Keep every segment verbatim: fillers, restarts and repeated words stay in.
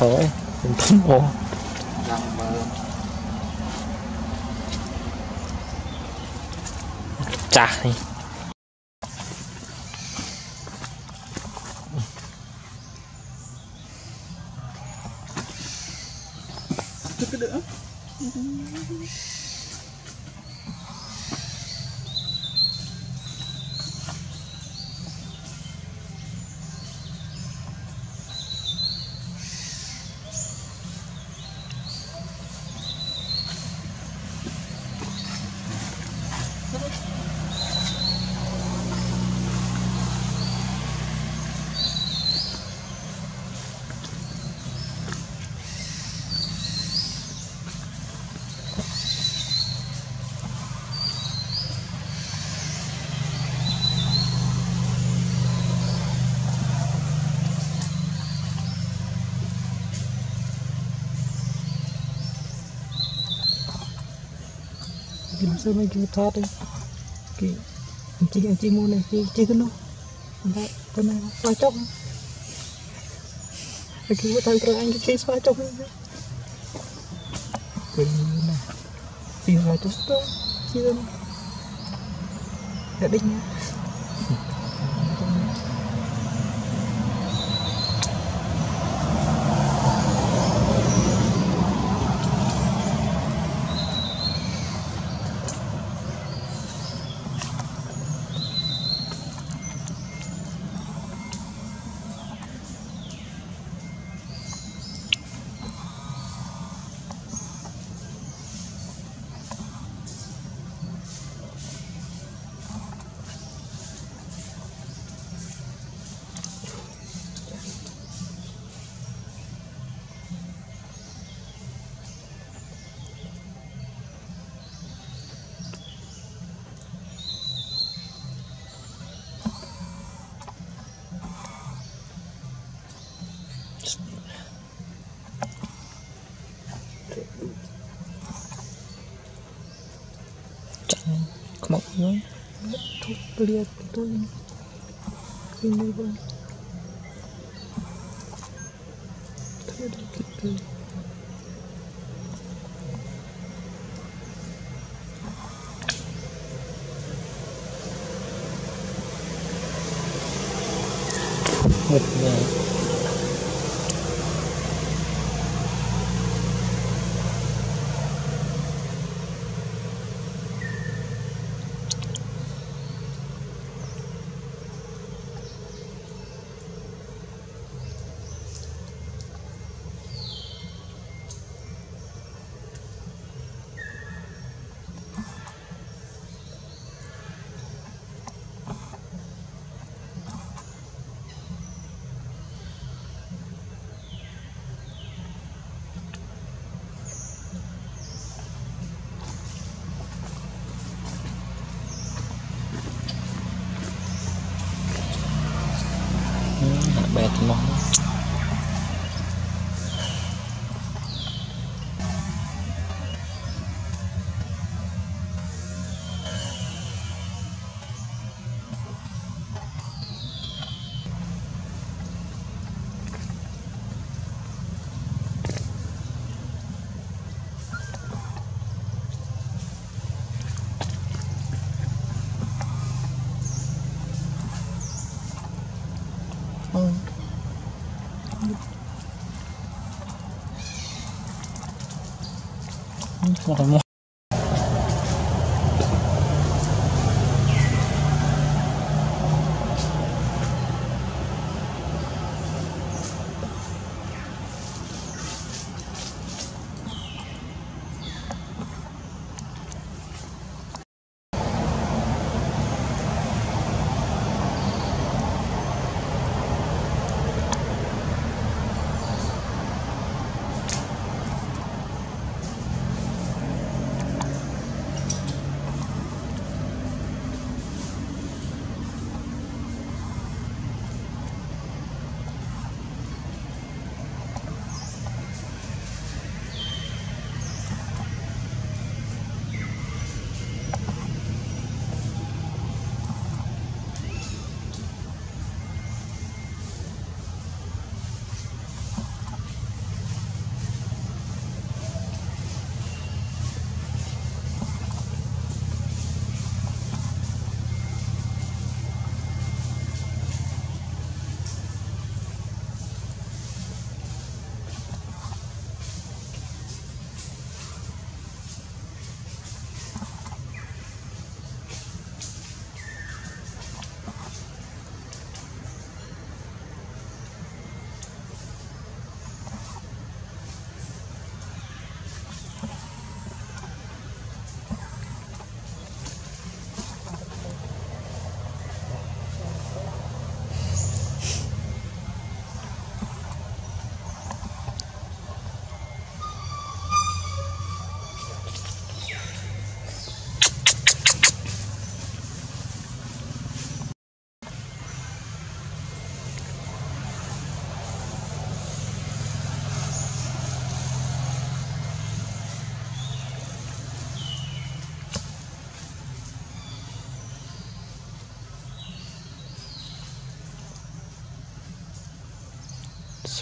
thôi, mình tính mua chà đi. Cái đỡ. Nó sẽ mấy cái thoát đi cái chị anh chị mua này chị chị cứ nó đấy con này phá chóc cái kia của thằng con anh cái kia phá chóc cái này thì là chút thôi chị đâu đã định nhá mọi người thuốc liệt tôi như vậy tôi đã kịp rồi một ngày nó ừ. Không phải mua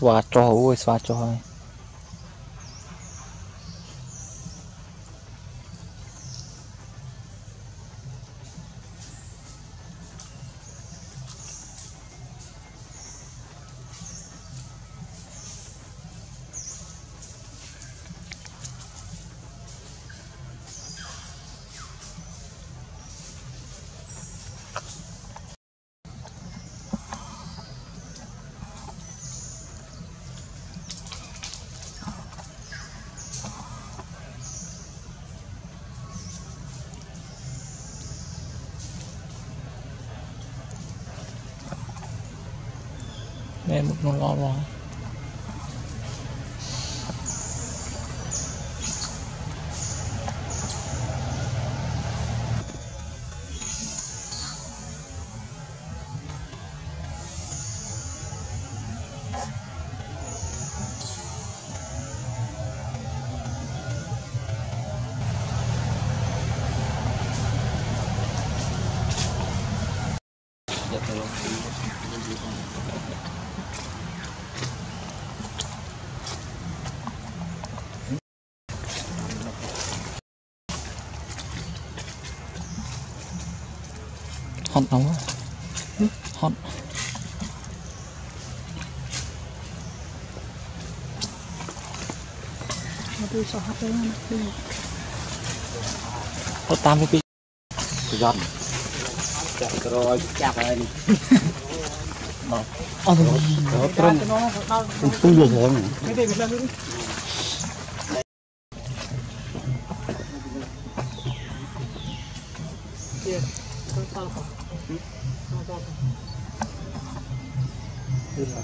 Xóa cho ôi xóa cho ôi. Nên một nó lo lo hot nóng quá, hot có tám cái giòn chặt rồi chặt rồi nó nó trơn tươi rồi Thank you.